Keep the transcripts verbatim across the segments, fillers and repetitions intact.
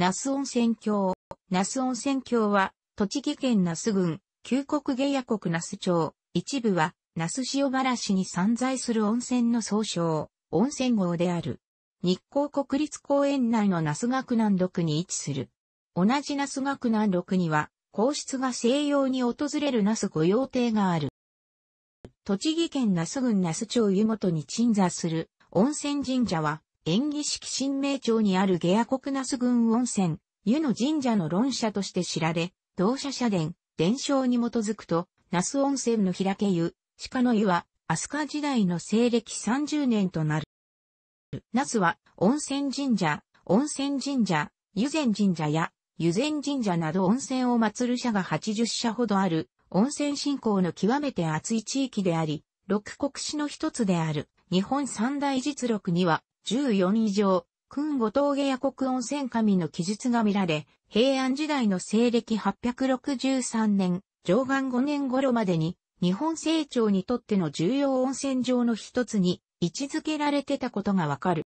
那須温泉郷。那須温泉郷は、栃木県那須郡、旧国下野国那須町、一部は、那須塩原市に散在する温泉の総称、温泉郷である。日光国立公園内の那須岳南麓に位置する。同じ那須岳南麓には、皇室が静養に訪れる那須御用邸がある。栃木県那須郡那須町湯本に鎮座する温泉神社は、延喜式神明町にある下野国那須郡温泉、湯の神社の論者として知られ、同社社伝、伝承に基づくと、那須温泉の開け湯、鹿の湯は、飛鳥時代の西暦さんじゅうねんとなる。那須は、温泉神社、温泉神社、湯前神社や、湯前神社など温泉を祀る社がはちじゅっしゃほどある、温泉信仰の極めて厚い地域であり、六国志の一つである、日本三大実録には、じゅうよん以上、訓五島下野国温泉神の記述が見られ、平安時代の西暦はっぴゃくろくじゅうさんねん、貞観ごねん頃までに、日本清張にとっての重要温泉場の一つに位置づけられてたことがわかる。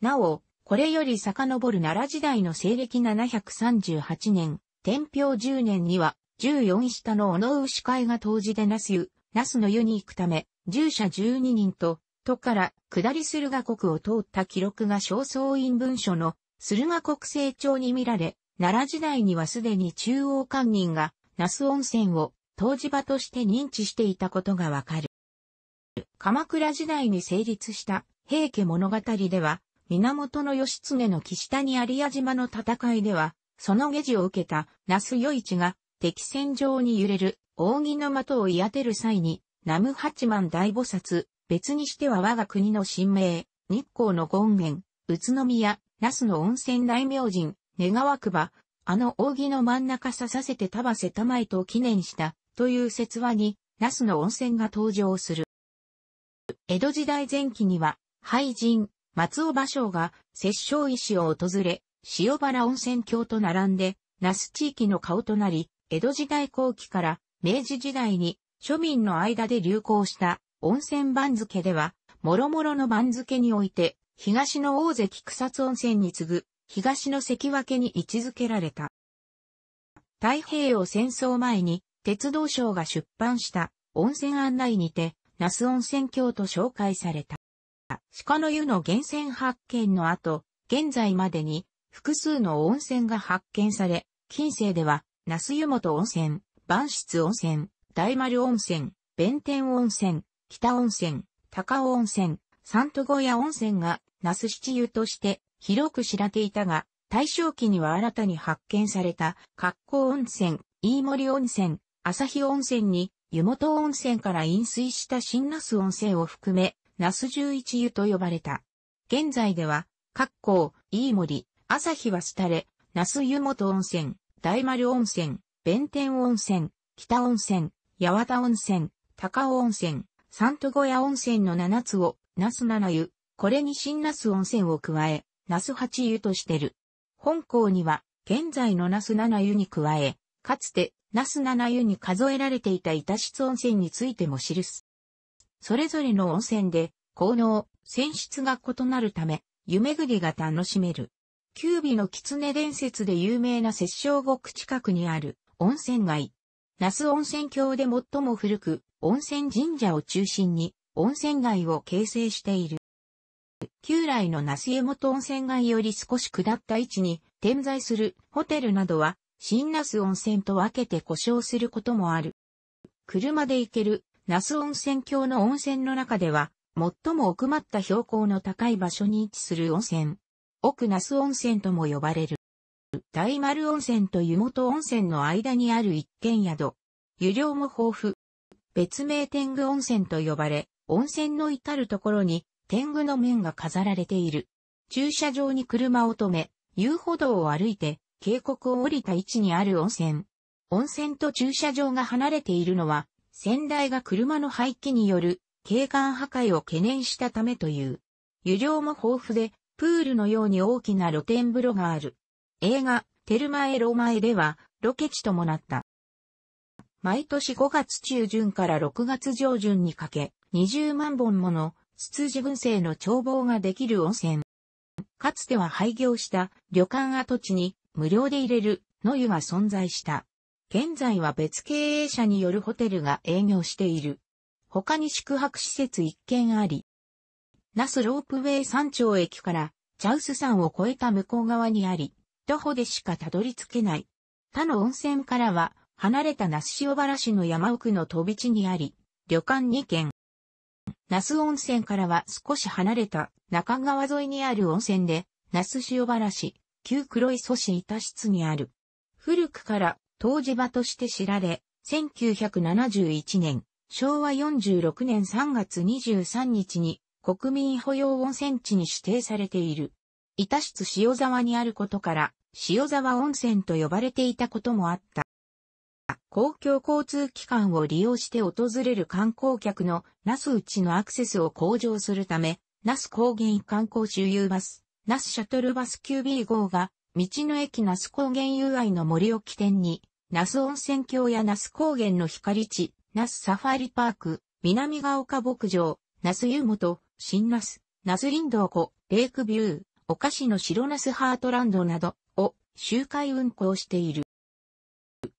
なお、これより遡る奈良時代の西暦ななひゃくさんじゅうはちねん、天平じゅうねんには、じゅうよん下の尾上牛飼が湯治で那須湯、那須の湯に行くため、従者じゅうににんと、都から下り駿河国を通った記録が正倉院文書の駿河国清張に見られ、奈良時代にはすでに中央官人が那須温泉を湯治場として認知していたことがわかる。鎌倉時代に成立した平家物語では、源義経の岸谷有屋島の戦いでは、その下地を受けた那須与一が敵戦場に揺れる扇の的を射当てる際に、南無八幡大菩薩、別にしては我が国の神明、日光の権現、宇都宮、那須の温泉大明神、願わくば、あの扇の真ん中刺させて束せたまえと記念した、という説話に、那須の温泉が登場する。江戸時代前期には、俳人、松尾芭蕉が、殺生石を訪れ、塩原温泉郷と並んで、那須地域の顔となり、江戸時代後期から明治時代に、庶民の間で流行した、温泉番付では、諸々の番付において、東の大関草津温泉に次ぐ、東の関脇に位置づけられた。太平洋戦争前に、鉄道省が出版した温泉案内にて、那須温泉郷と紹介された。鹿の湯の源泉発見の後、現在までに、複数の温泉が発見され、近世では、那須湯本温泉、磐室温泉、大丸温泉、弁天温泉、北温泉、高尾温泉、三都小屋温泉が那須七湯として広く知られていたが、大正期には新たに発見された葛光温泉、飯森温泉、朝日温泉に湯本温泉から引水した新那須温泉を含め、那須十一湯と呼ばれた。現在では、葛光、飯森、朝日は廃れ、那須湯本温泉、大丸温泉、弁天温泉、北温泉、八幡温泉、高尾温泉、三都小屋温泉の七つを、那須七湯、これに新那須温泉を加え、那須八湯としてる。本項には、現在の那須七湯に加え、かつて、那須七湯に数えられていた板室温泉についても記す。それぞれの温泉で、効能、泉質が異なるため、湯巡りが楽しめる。九尾の狐伝説で有名な殺生獄近くにある、温泉街。那須温泉郷で最も古く、温泉神社を中心に温泉街を形成している。旧来の那須湯本温泉街より少し下った位置に点在するホテルなどは新那須温泉と分けて呼称することもある。車で行ける那須温泉郷の温泉の中では最も奥まった標高の高い場所に位置する温泉。奥那須温泉とも呼ばれる。大丸温泉と湯本温泉の間にある一軒宿。湯量も豊富。別名天狗温泉と呼ばれ、温泉の至るところに天狗の面が飾られている。駐車場に車を止め、遊歩道を歩いて、渓谷を降りた位置にある温泉。温泉と駐車場が離れているのは、先代が車の排気による景観破壊を懸念したためという。湯量も豊富で、プールのように大きな露天風呂がある。映画、テルマエ・ロマエでは、ロケ地ともなった。毎年ごがつ中旬からろくがつ上旬にかけ、にじゅうまんぼんもの、ツツジ群生の眺望ができる温泉。かつては廃業した旅館跡地に無料で入れるの湯が存在した。現在は別経営者によるホテルが営業している。他に宿泊施設いっけんあり、那須ロープウェイ山頂駅から茶臼山を越えた向こう側にあり、徒歩でしかたどり着けない。他の温泉からは離れた那須塩原市の山奥の飛び地にあり、旅館にけん。那須温泉からは少し離れた中川沿いにある温泉で、那須塩原市、旧黒磯市板室にある。古くから湯治場として知られ、せんきゅうひゃくななじゅういちねん、しょうわよんじゅうろくねんさんがつにじゅうさんにちに国民保養温泉地に指定されている。板室塩沢にあることから、塩沢温泉と呼ばれていたこともあった。公共交通機関を利用して訪れる観光客の那須うちのアクセスを向上するため、那須高原観光周遊バス、那須シャトルバス キュービー 号が、道の駅那須高原友愛の森を起点に、那須温泉郷や那須高原の光地、那須サファリパーク、南ヶ丘牧場、那須湯本、新那須、那須林道湖、レイクビュー、お菓子の白那須ハートランドなどを周回運行している。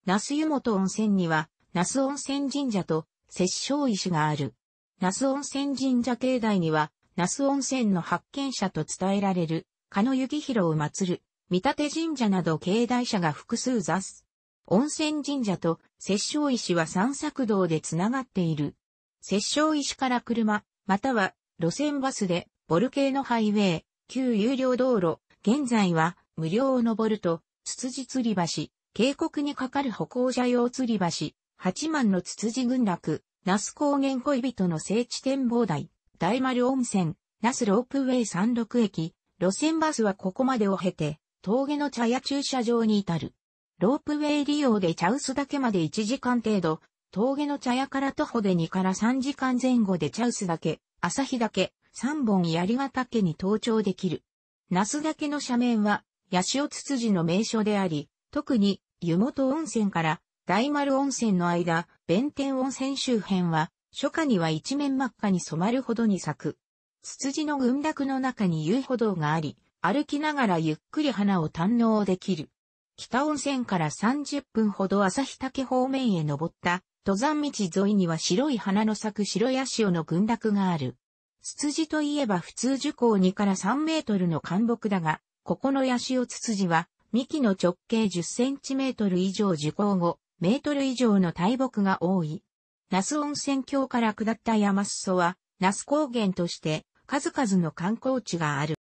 那須湯本温泉には、那須温泉神社と殺生石がある。那須温泉神社境内には、那須温泉の発見者と伝えられる、鹿の幸広を祀る、御立神社など境内社が複数座す。温泉神社と殺生石は散策道でつながっている。殺生石から車、または路線バスで、ボル系のハイウェイ、旧有料道路、現在は無料を登ると、つつじ吊り橋、渓谷に架かる歩行者用吊り橋、八幡のつつじ群落、那須高原恋人の聖地展望台、大丸温泉、那須ロープウェイ山麓駅、路線バスはここまでを経て、峠の茶屋駐車場に至る。ロープウェイ利用で茶臼岳までいちじかん程度、峠の茶屋から徒歩でにからさんじかんまえ後で茶臼岳、旭岳、三本槍ヶ岳に登頂できる。那須岳の斜面は、ヤシオツツジの名所であり、特に湯本温泉から大丸温泉の間、弁天温泉周辺は、初夏には一面真っ赤に染まるほどに咲く。ツツジの群落の中に遊歩道があり、歩きながらゆっくり花を堪能できる。北温泉からさんじゅっぷんほど旭岳方面へ登った、登山道沿いには白い花の咲く白ヤシオの群落がある。ツツジといえば普通樹高にからさんメートルの灌木だが、ここのヤシオツツジは、幹の直径じゅっセンチメートル以上樹高ごメートル以上の大木が多い。那須温泉郷から下った山裾は、那須高原として数々の観光地がある。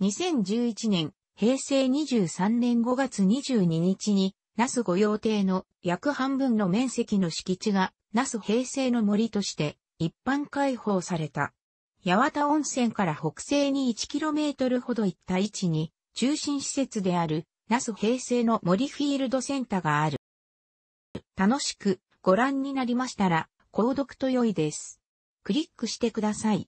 にせんじゅういちねん、へいせいにじゅうさんねんごがつにじゅうににちに、那須御用邸の約半分の面積の敷地が、那須平成の森として一般開放された。八幡温泉から北西に いちキロメートル ほど行った位置に、中心施設である、那須平成の森フィールドセンターがある。楽しくご覧になりましたら、購読と良いです。クリックしてください。